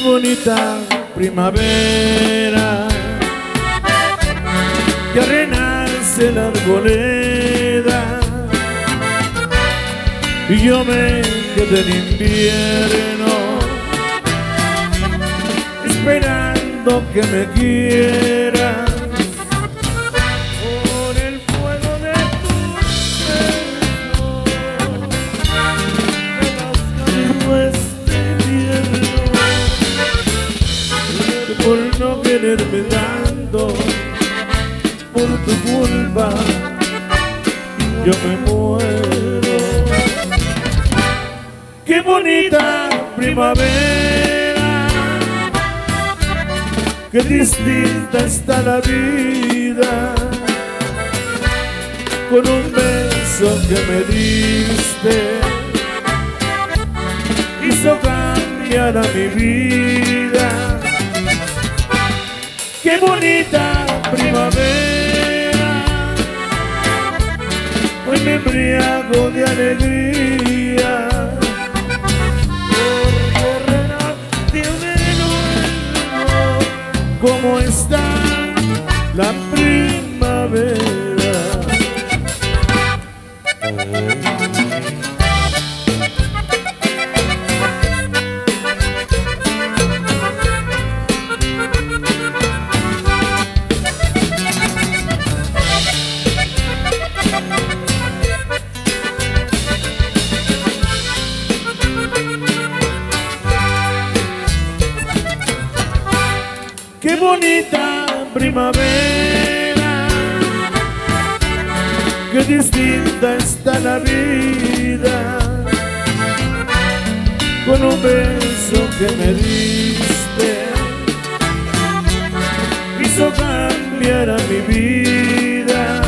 Qué bonita primavera, que renace la arboleda, y yo me quedé en invierno, esperando que me quieras. Por no quererme tanto, por tu culpa yo me muero. Qué bonita primavera, qué distinta está la vida, con un beso que me diste hizo cambiar a mi vida. Qué bonita primavera, hoy me embriago de alegría, por renacer de nuevo, como está la primavera. Qué bonita primavera, qué distinta está la vida, con un beso que me diste hizo cambiar a mi vida.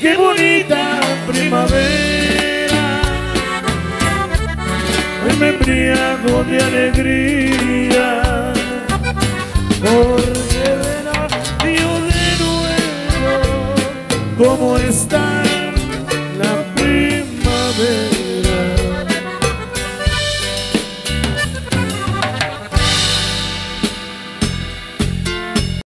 Qué bonita primavera, hoy me embriago de alegría, porque renació de nuevo como está